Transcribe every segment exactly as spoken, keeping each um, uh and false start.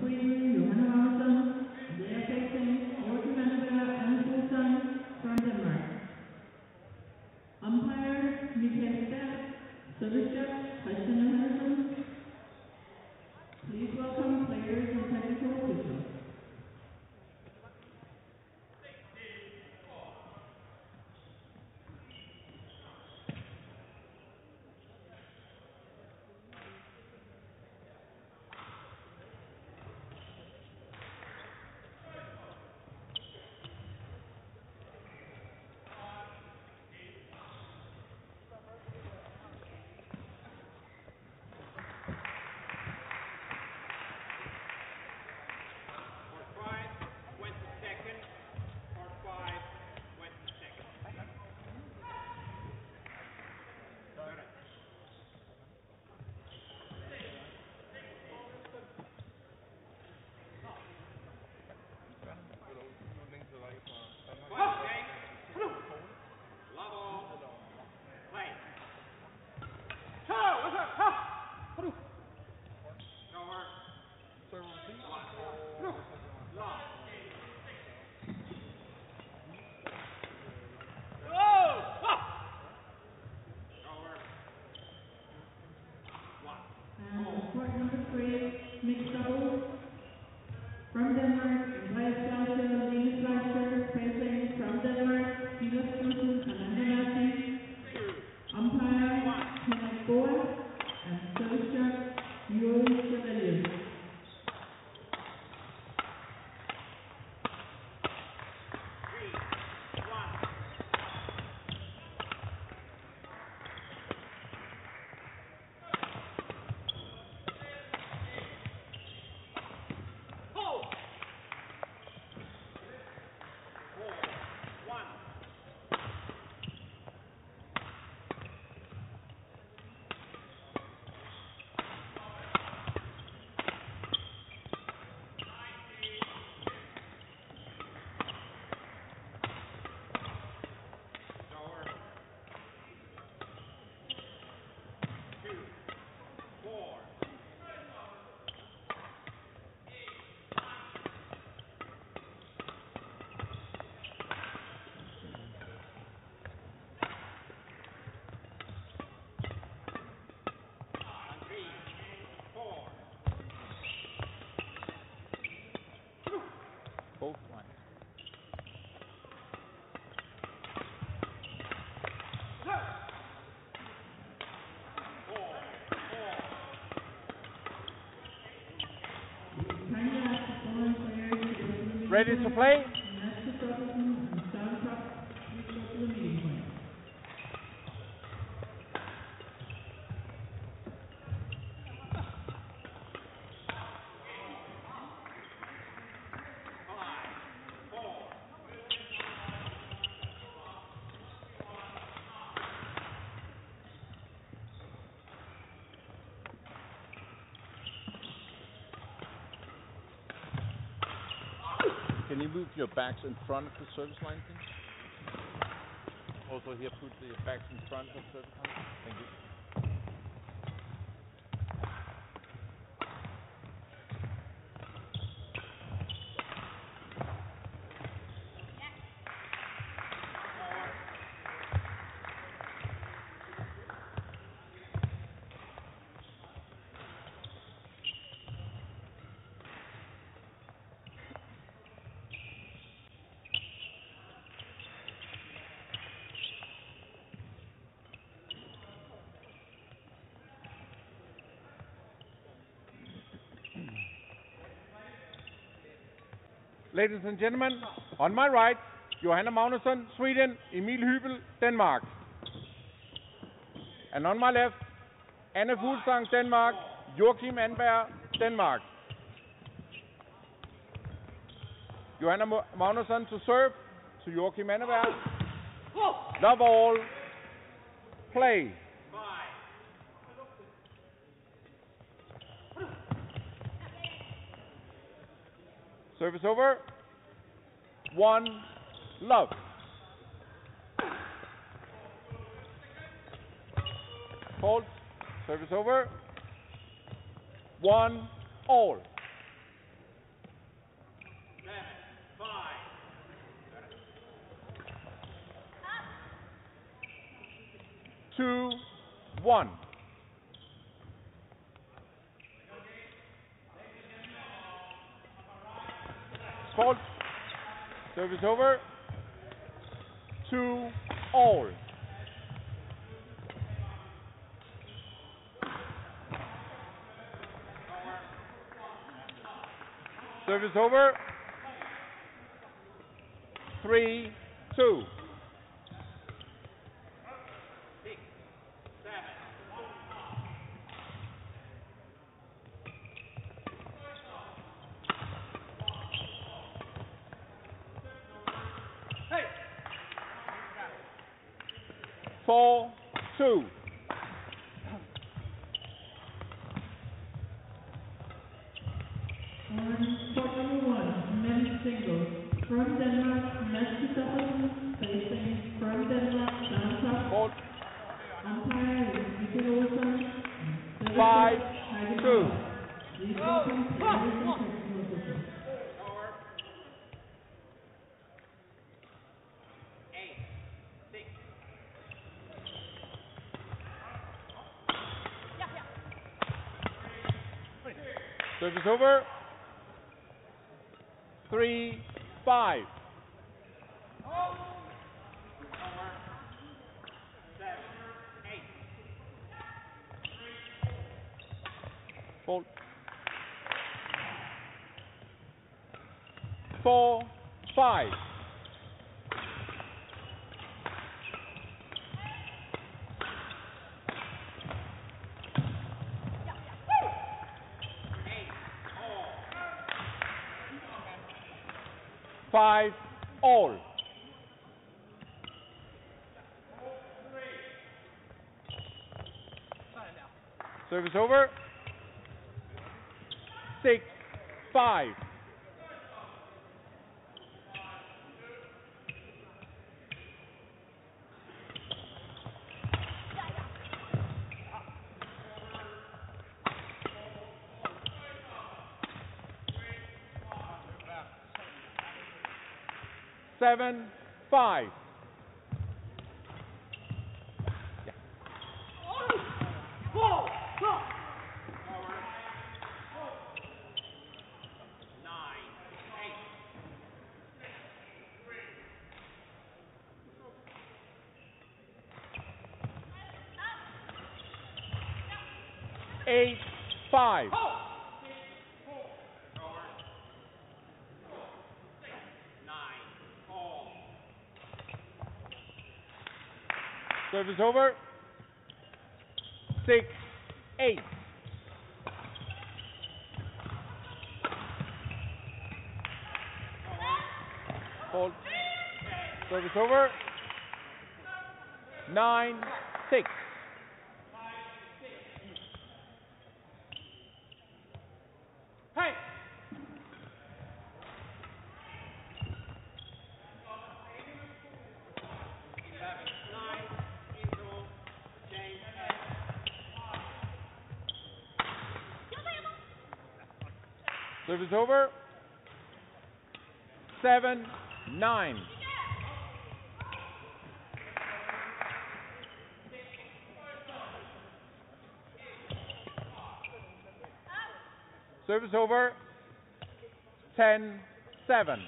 Sweden, Johanna Magnusson, and they are facing Joachim Anneberg, Anne Fuglsang from Denmark. Umpire, Michael Stepp, service judge, Christian Henderson. Please welcome players and technical officials. Ready to play? Can you move your backs in front of the service line, please? Also here, put the backs in front of the service line. Thank you. Ladies and gentlemen, on my right, Johanna Magnusson, Sweden, Emil Hybel, Denmark. And on my left, Anne Fuglsang, Denmark, Joachim Anneberg, Denmark. Johanna Magnusson to serve to Joachim Anneberg. Love all. Play. Service over. One, love. Fault. Service over. One, all. two, one. Fault. Service over. Two all. Service over. Three, two. Four, two. forty-one, men's singles. From Denmark, Magnusson, facing from Denmark, Anne Fuglsang. Five, two. Service over. Three, five. Oh. Seven, eight. Four. Four, five. Five all. Service over. Six, five. Seven, five. Yeah. Four, four. Nine, eight. Eight, five. Oh. Service over. Six, eight. Hold. Service over. Nine, six. Hey. Service over. Seven, nine. Service over. Ten, seven.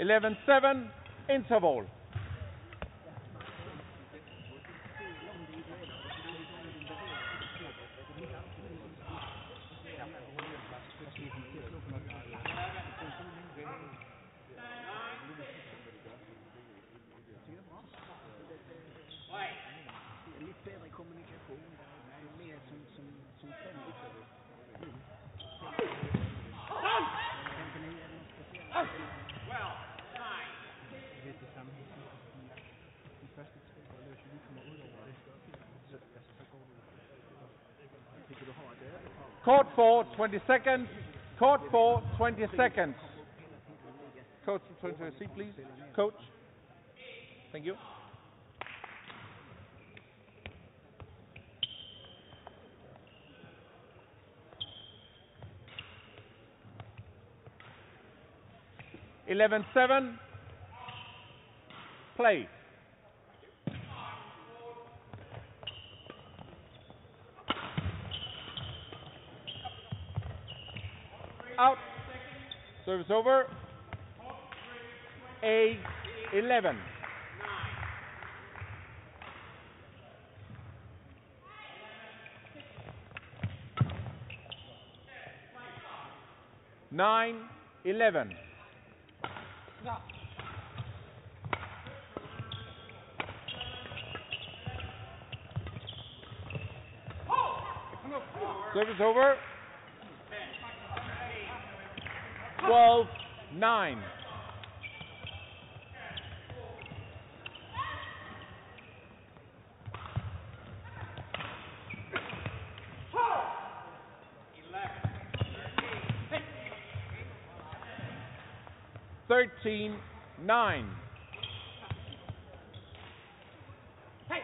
eleven seven, interval. Court for twenty seconds, Court for twenty seconds. Coach, return to your seat, please. Coach. Thank you. eleven seven. Play. Out. Service over. A eleven. Nine eleven. Service over. Twelve nine. Thirteen nine. Hey.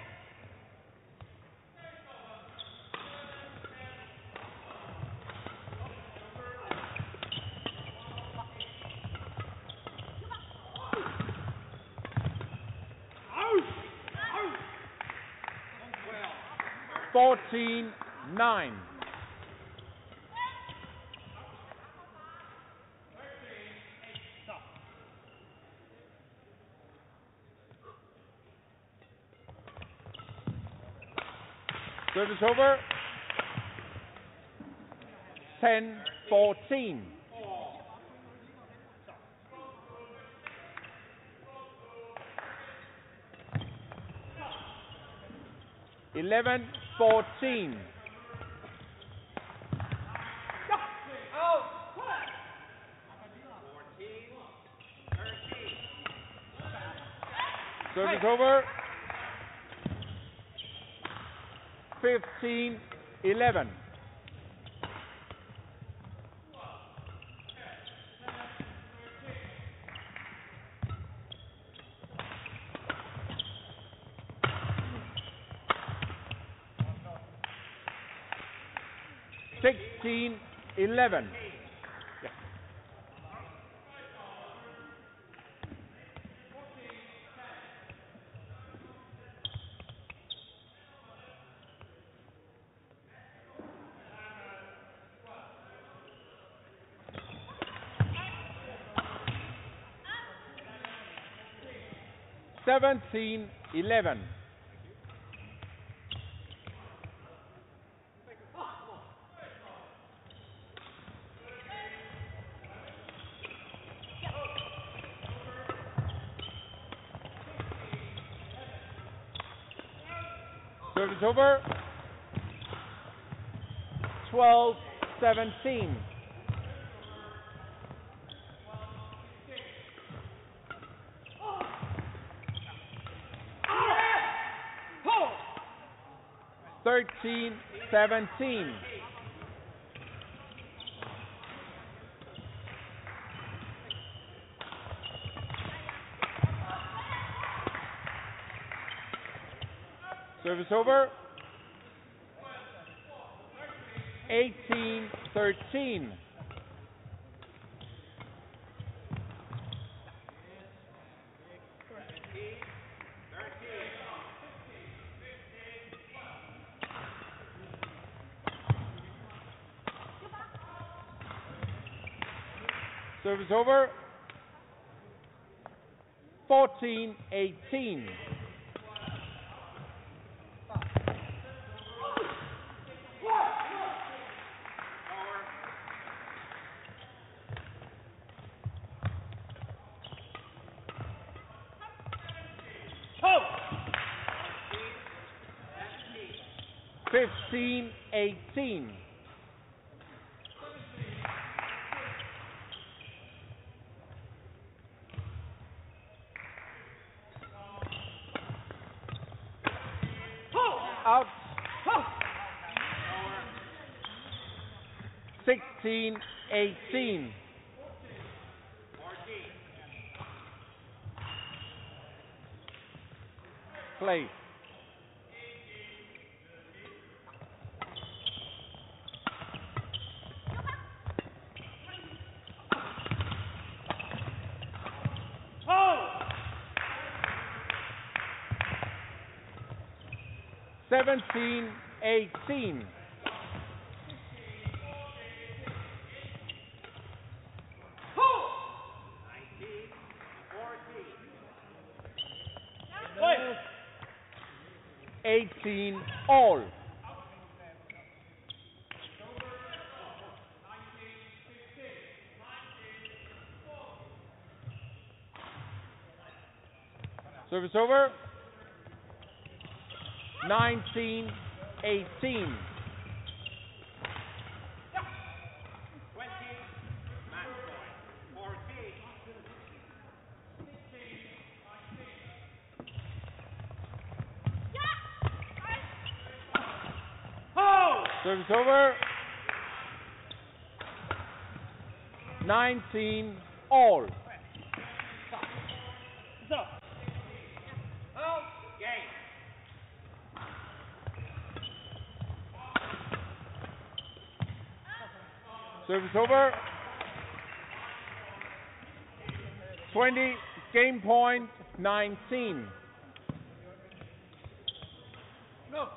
Fourteen nine. Service over. Ten fourteen. Eleven fourteen. Service over. Fifteen, eleven. Sixteen, eleven. Seventeen eleven. Service over. Twelve seventeen. Thirteen, seventeen. Service over. Eighteen, thirteen. Service over. Fourteen, eighteen. Fifteen, eighteen. sixteen eighteen. Play. seventeen eighteen. eighteen all. Service over. nineteen eighteen. Service over. nineteen all. So. Oh, game. Service over. twenty game point nineteen. No.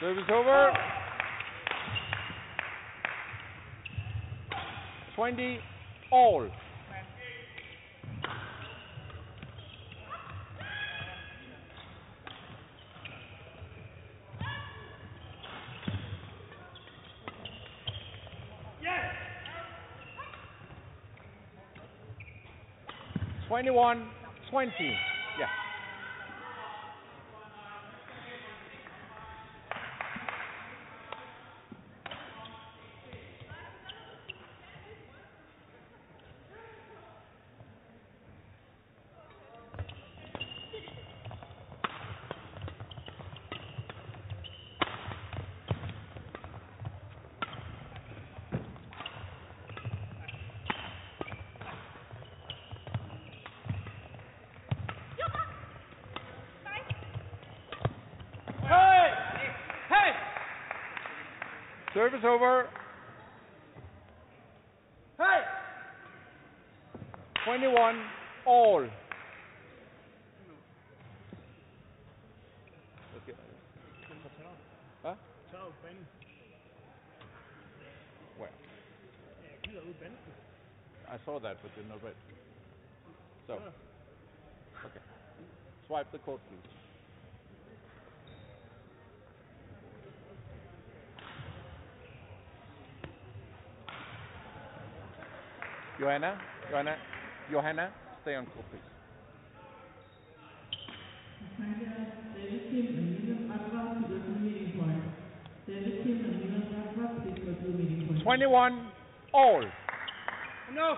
Service over. twenty all. Yes. twenty-one, twenty. Yeah. Service over. Hey! twenty-one all. Okay. Huh? Where? I saw that, but did not read. So. Okay. Swipe the code, please. Johanna, Johanna, Johanna, stay on call, please. twenty-one all. No.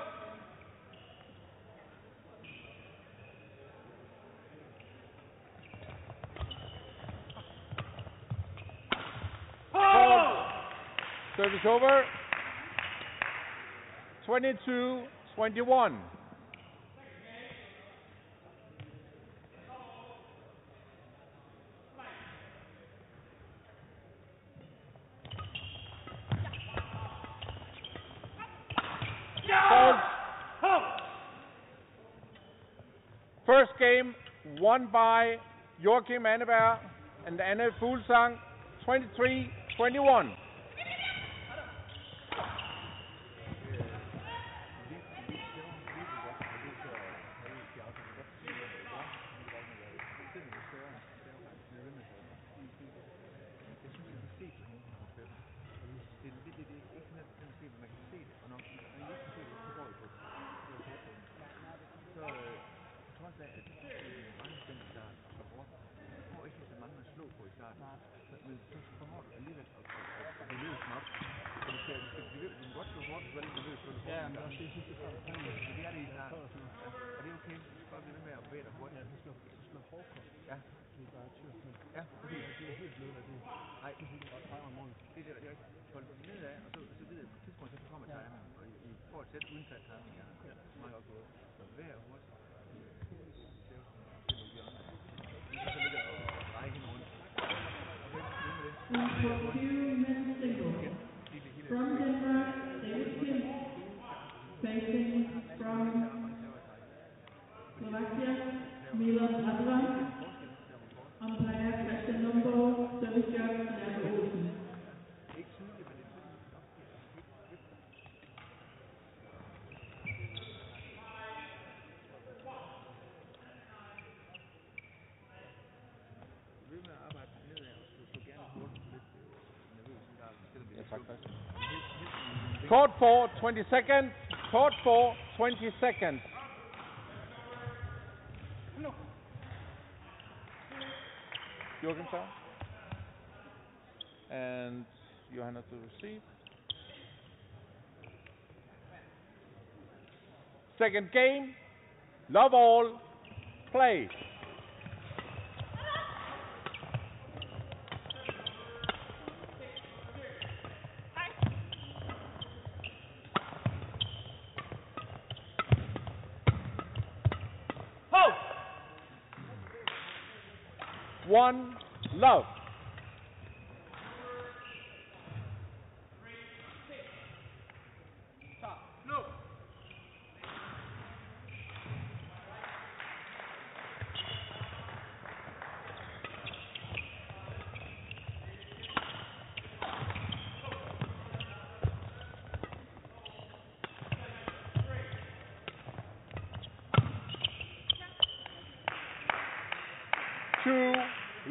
Oh. Service over. twenty-two, twenty-one. Yeah. First game won by Joachim Anneberg and Anne Fuglsang, twenty-three twenty-one. Court for twenty seconds. Court for twenty seconds. No. Joachim and Johanna to receive. Second game. Love all. Play. One love.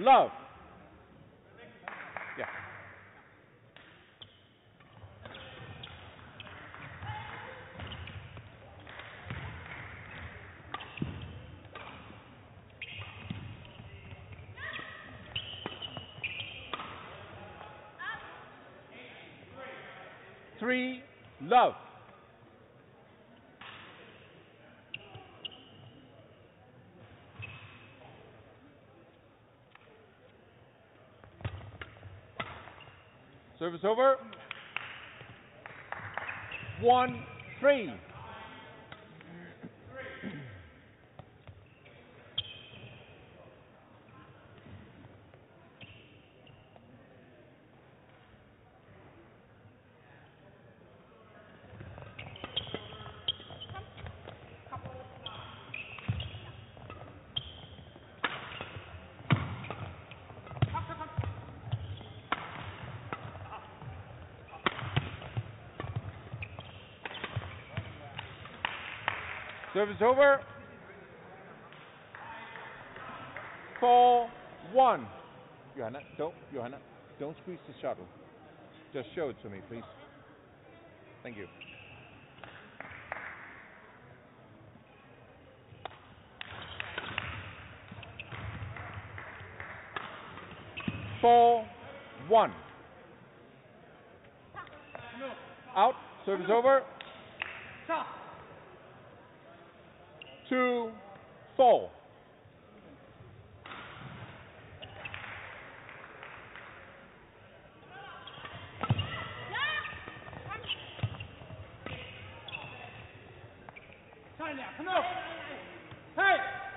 Love. Yeah. Three. Love. Service over. One, three. Service over. Four, one. Johanna, don't, Johanna, don't squeeze the shuttle. Just show it to me, please. Thank you. Four, one. Out. Service over. Two, four.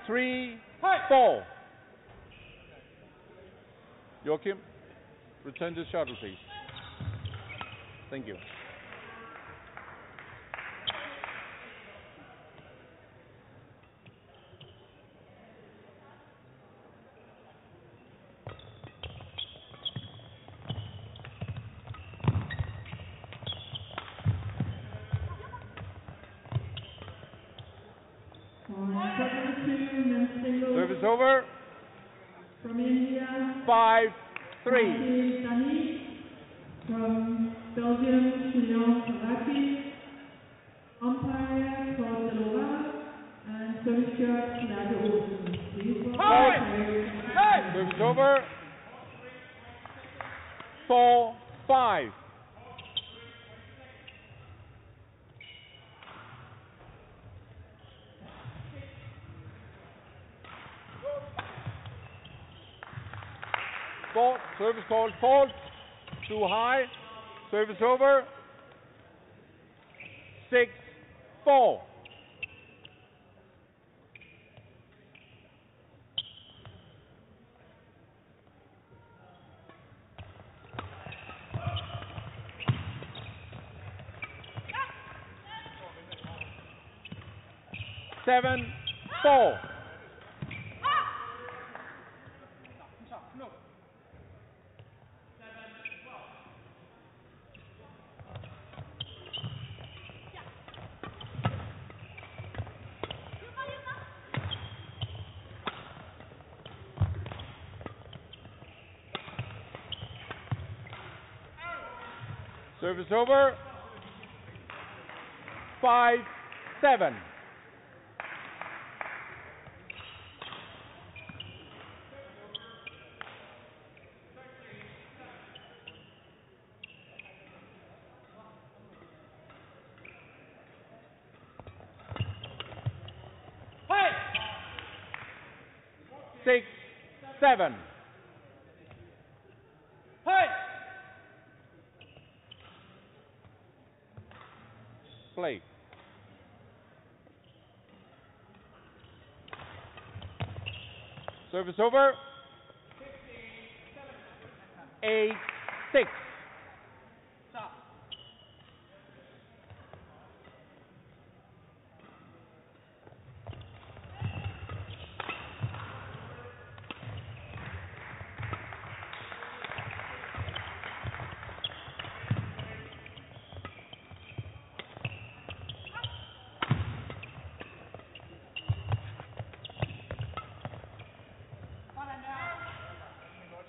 Three, four. Joachim, return to shuttle, please. Thank you. Over. From India. Five, three. From Belgium, Chignon, Kavaki. Umpire for the Lola and Service Over. four, five. Fault, service call, fault, too high, service over, six, four. Seven, four. Service over. Five, seven. Six, seven. Hey! Play. Service over. Eight, six.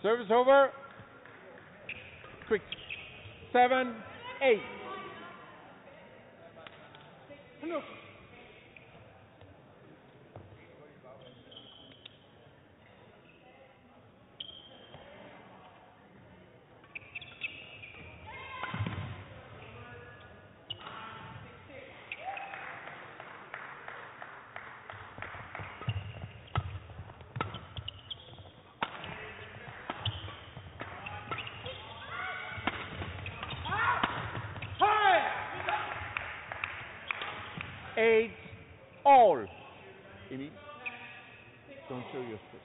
Service over. Quick. Seven, eight. Hello. Eight, all. Emil, don't show your face.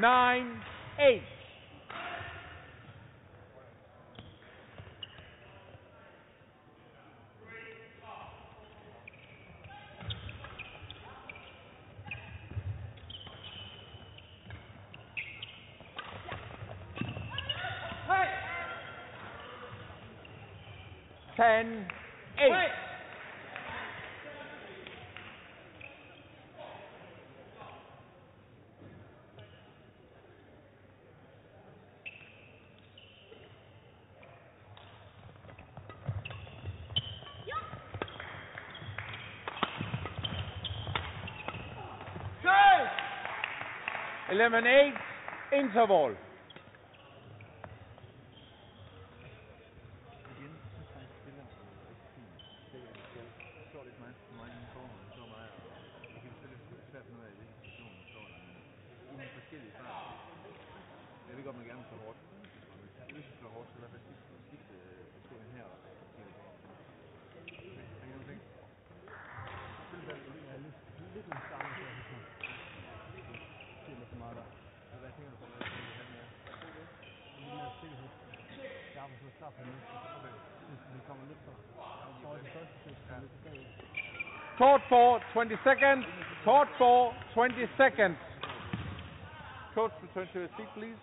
Nine, eight. Hey. Ten, eight. Hey. eleven eight, interval. Court for twenty seconds. Court for twenty seconds. Coach, return to your seat, please.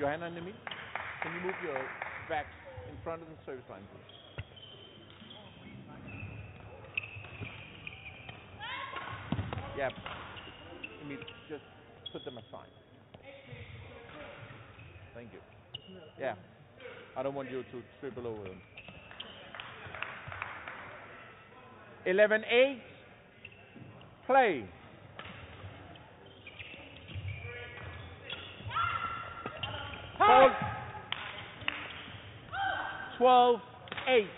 Johanna and Emil, can you move your backs in front of the service line, please? Yeah, I mean, just put them aside. Thank you. Yeah, I don't want you to triple over them. eleven eight, play. Hold. twelve eight.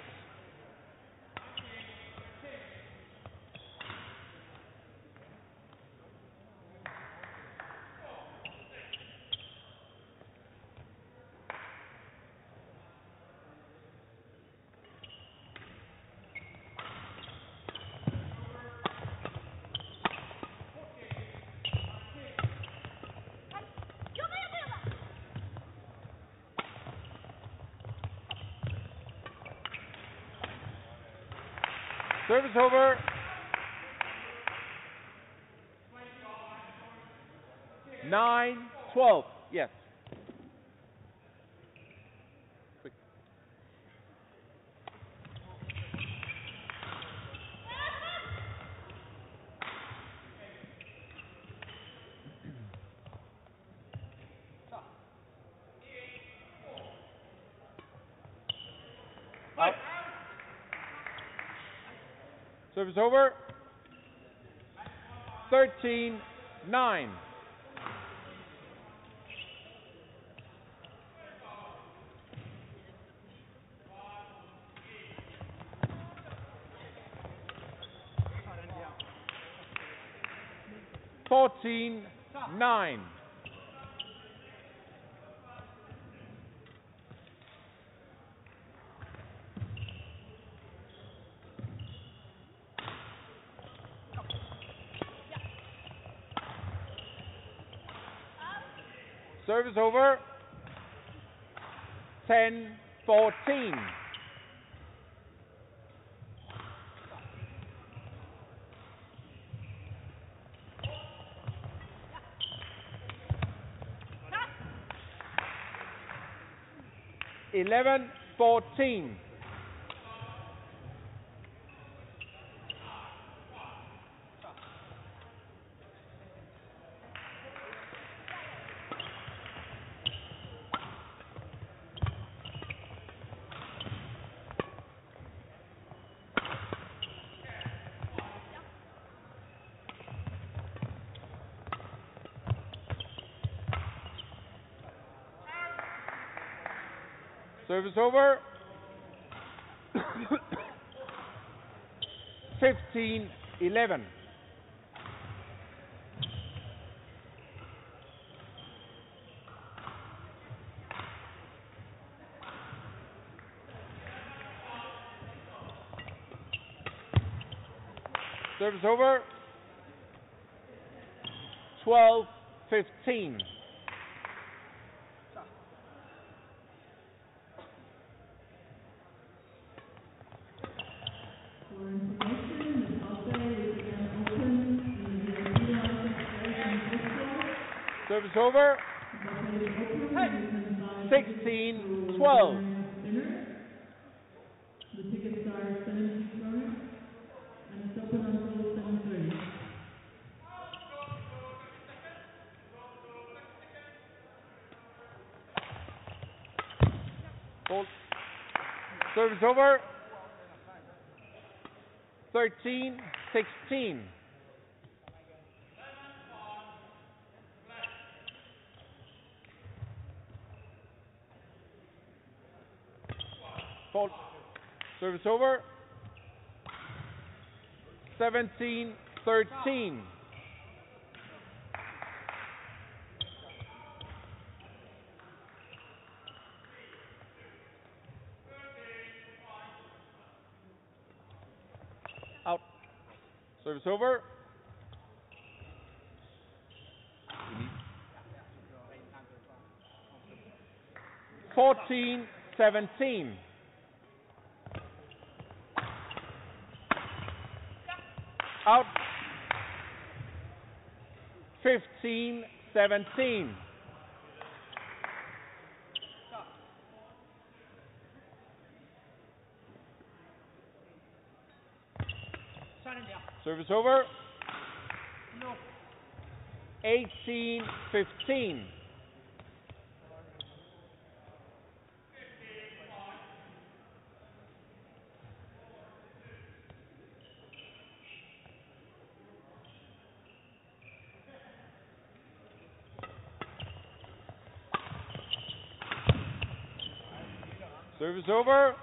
Service over. nine twelve. Yes. Quick. Up. Service over. thirteen nine. fourteen nine. Service over. ten fourteen. eleven fourteen. Service over. fifteen eleven. Service over. twelve fifteen. Service over. sixteen twelve. The tickets are seven dollars and it's open until seven thirty. Hold. Service over. thirteen sixteen. Fault. Service over. seventeen thirteen. Out. Service over. fourteen seventeen. Out. fifteen seventeen. Service over. eighteen fifteen. Service over.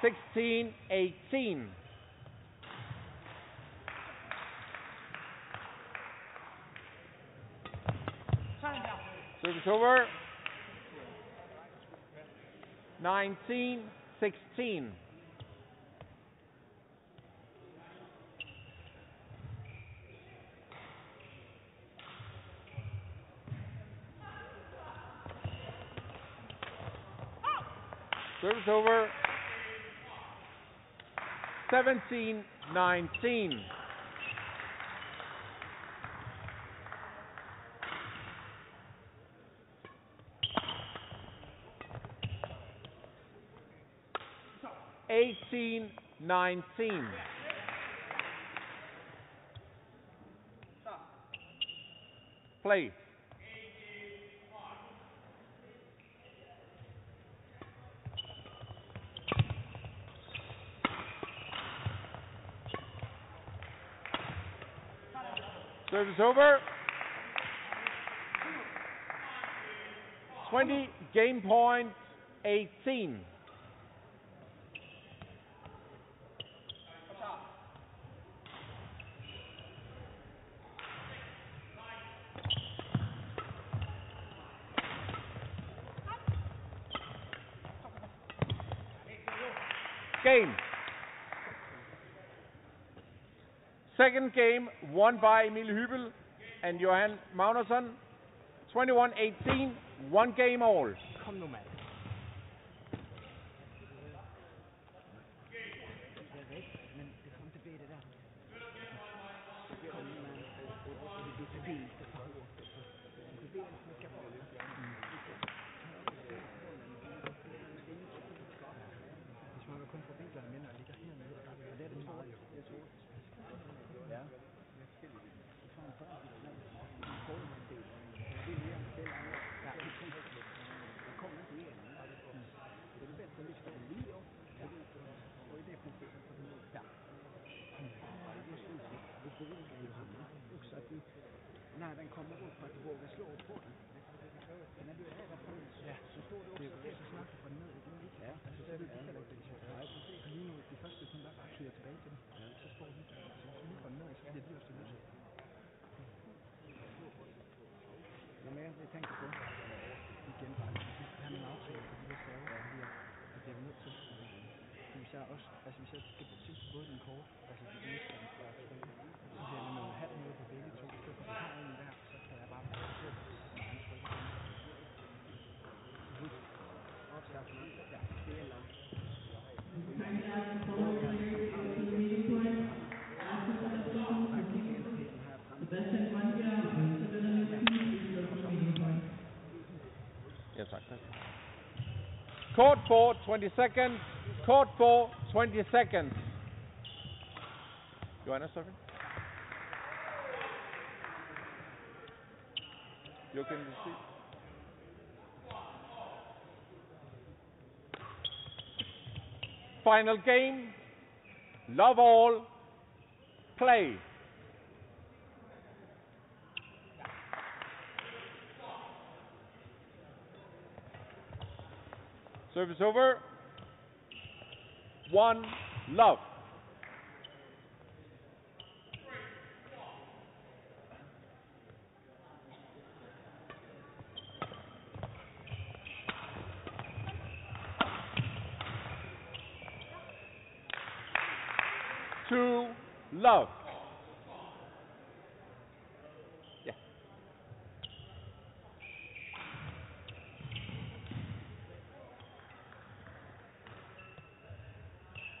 sixteen eighteen. Service over. nineteen sixteen. Service over. seventeen nineteen. eighteen nineteen. Play. Service over. twenty, game point, eighteen. Game. Second game won by Emil Hybel and Johanna Magnusson, twenty-one eighteen, one game all. Kom nu, mand. När den kommer upp att du vågar slå på den. Men när du är rädd för den så står det också det så snabbt på den nöd. Ja, så ser du det heller inte. Nej, precis. För nu är det första som där bara skjuter tillbaka den. Så står det inte. Så nu på den nöd så är det just det nu. Ja, men jag tänker på vilken fall. Det här med en avtryck. Det är så att vi är att det är nöd så. Hvis jeg også, altså hvis jeg skal besynke både den kort, altså det er en kort, så ser jeg noget halv nede på begge to. Ja, tak. Court for twenty seconds. Court for twenty seconds. Johanna, sorry. You can see. Final game. Love all. Play. Service over. One love. Two love. Yeah.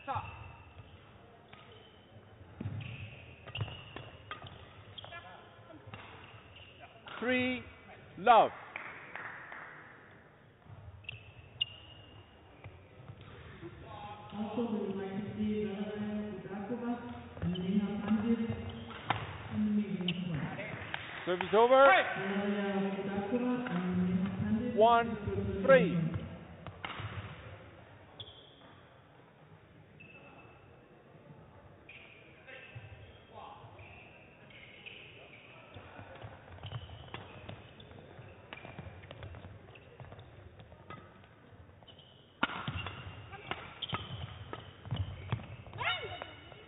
Stop. Three love. Also, we would like to see the other. And then Service over. Break. One, three.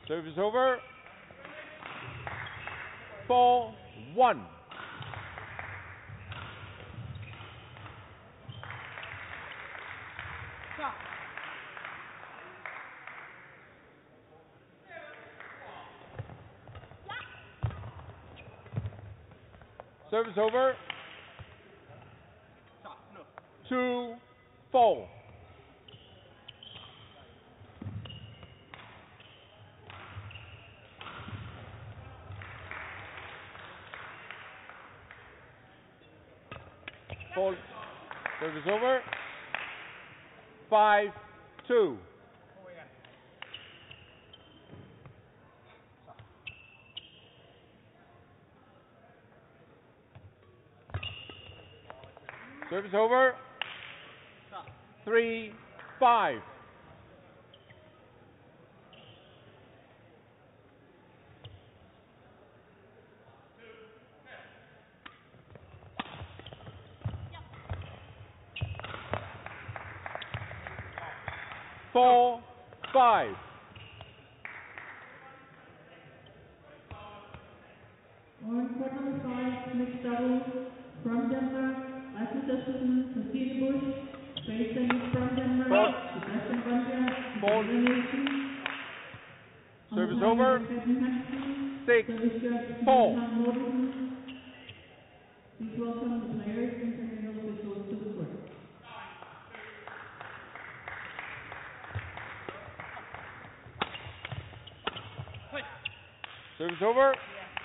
Service over. Ball one. Stop. Service over. Stop. No. Two, four. Ball. Service over. Five, two. Service over. Three, five. Four, five. One second five, mixed double from Denmark, Lasse Søstersen from Peterbush, Basen from Denmark, Sebastian Bunker, Service over. Six, four. Please welcome the players and international officials to the court. Service over.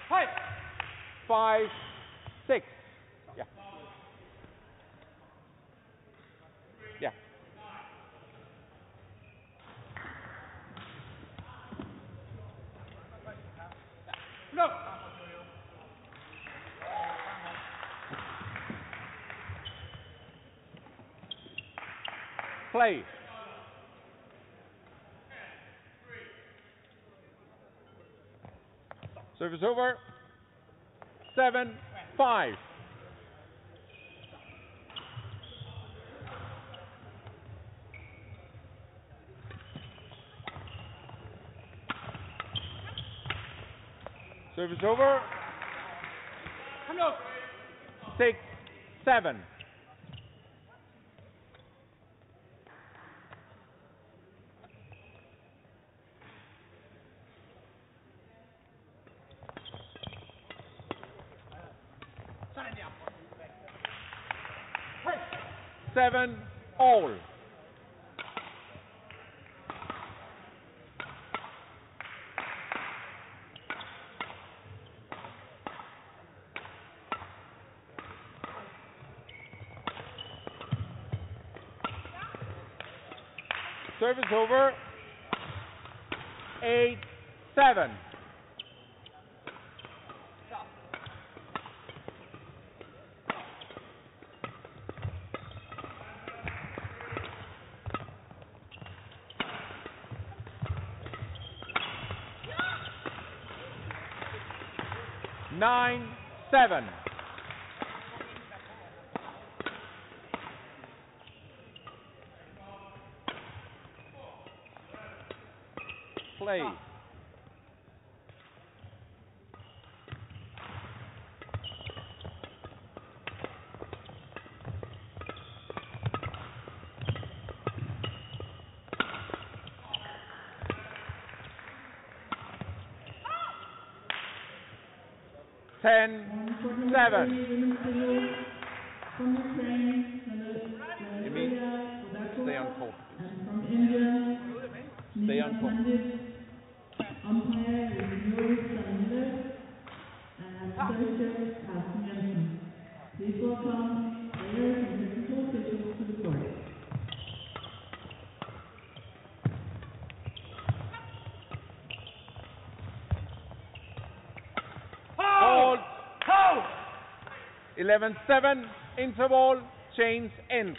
Yeah. Five, six. Yeah. Yeah. No. Play. Service over. Seven, five. Service over. Six, seven. Seven, all. Service over. Eight, seven. Nine, seven. Play. ten, seven. Emil, stay on court. Stay on court. Hold! Hold! eleven seven, interval, change ends.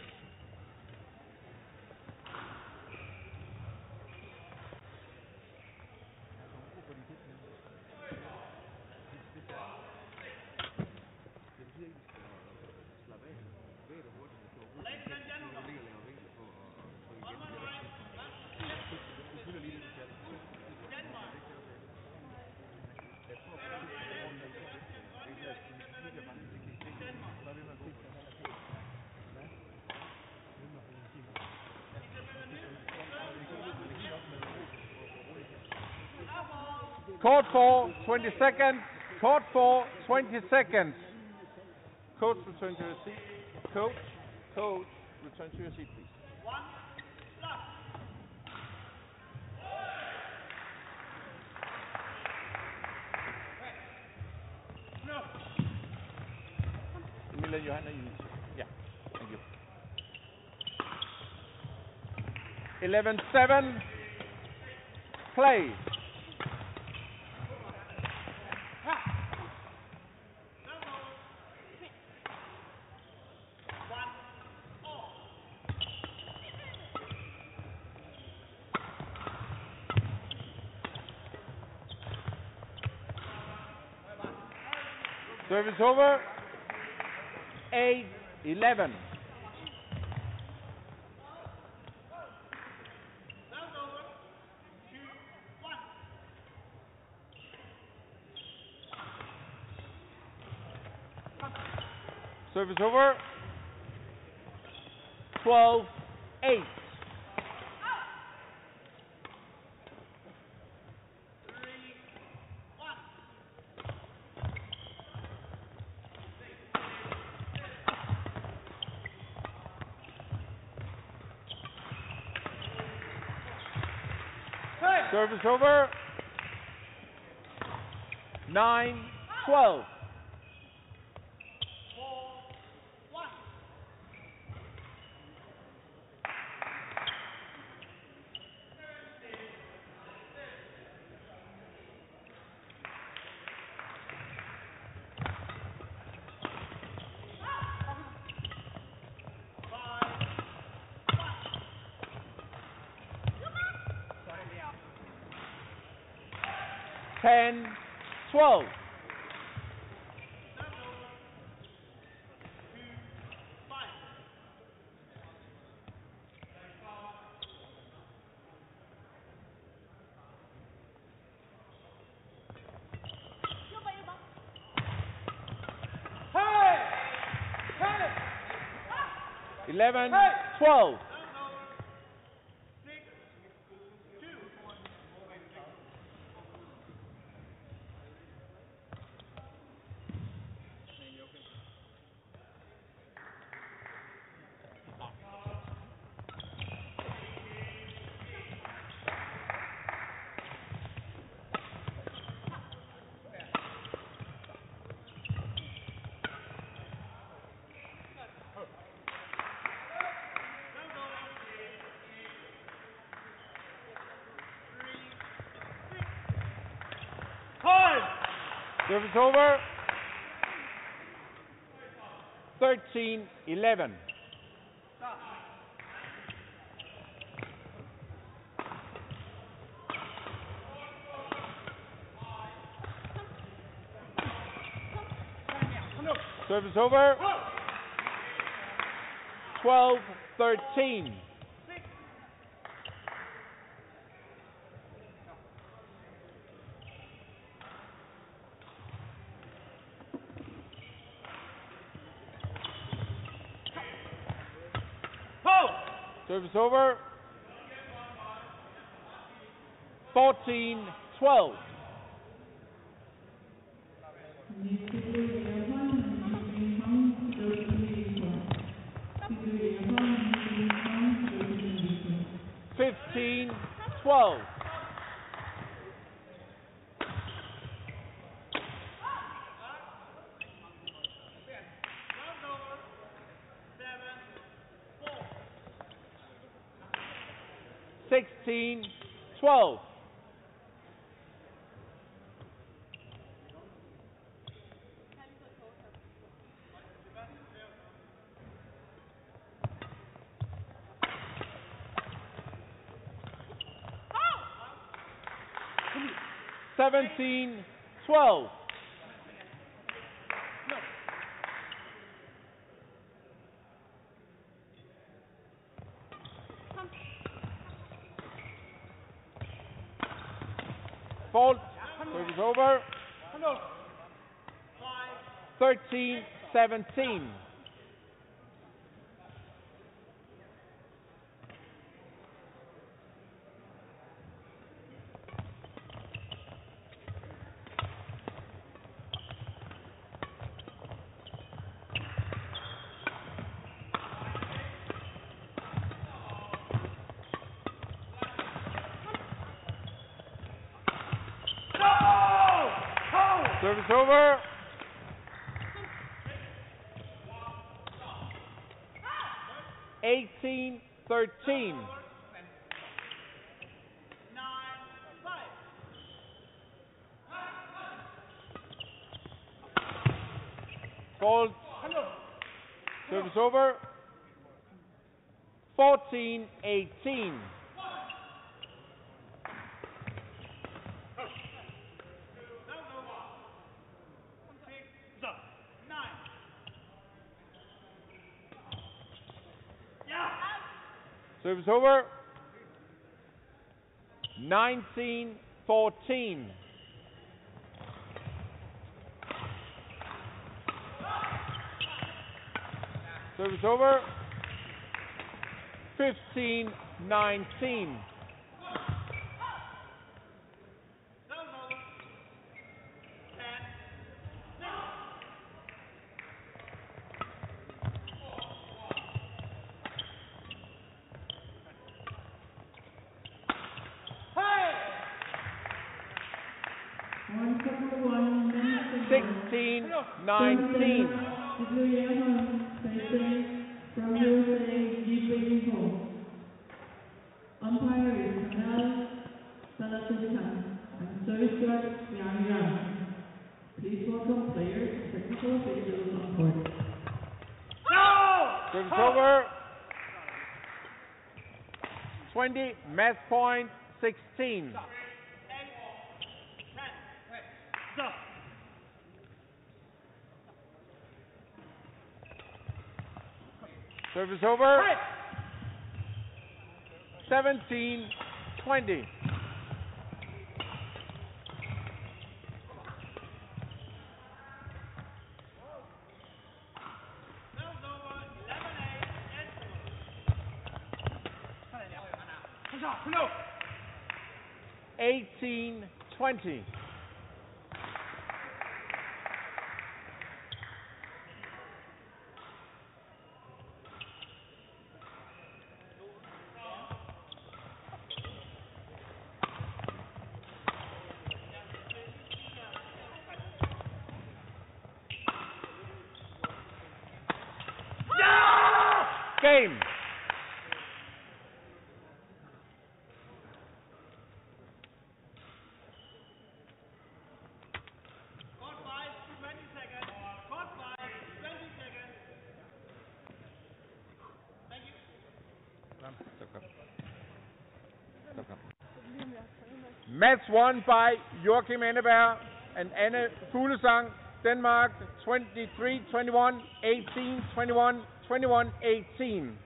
Court four, twenty seconds. Court four, twenty seconds. Coach, return to your seat. Coach, coach, return to your seat, please. One, stop. No. Emil and Johanna, you need to. Yeah, thank you. eleven seven. Play. Service over. eight eleven. Service over. twelve eight. Service over. Nine, twelve. Four, one. Ten, twelve. Eleven, twelve. Service over. thirteen eleven. Service over. twelve thirteen. Service over. fourteen twelve. fifteen twelve. sixteen twelve. seventeen twelve. Fault. Service over. thirteen seventeen. Service over. Eighteen thirteen. Fault. Service over. Fourteen eighteen. Service over. Nineteen fourteen. Service over. Fifteen nineteen. nineteen. Please welcome players, technical officials on court. No! Service over. twenty, match point, sixteen. Service over. seventeen twenty. eighteen twenty. Game. Match won by Joachim Anneberg and Anne Fuglsang, Denmark, twenty-three twenty-one, eighteen twenty-one. twenty-one eighteen.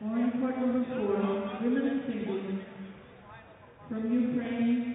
Foreign court number four, women and singles, from Ukraine.